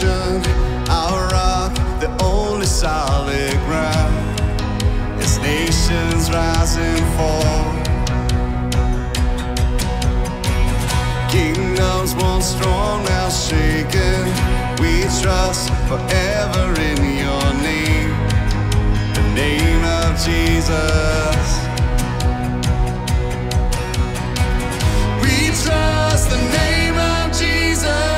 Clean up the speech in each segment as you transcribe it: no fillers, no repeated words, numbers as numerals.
foundation, our rock, the only solid ground. As nations rise and fall, kingdoms once strong now shaken, we trust forever in your name, the name of Jesus. We trust the name of Jesus.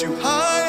You high.